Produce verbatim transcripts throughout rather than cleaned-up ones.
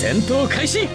戦闘開始。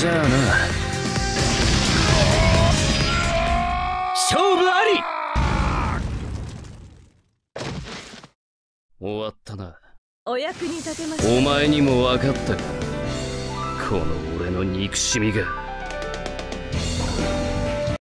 じゃあな、勝負あり。終わったな。お役に立てました。お前にも分かったか、この俺の憎しみが。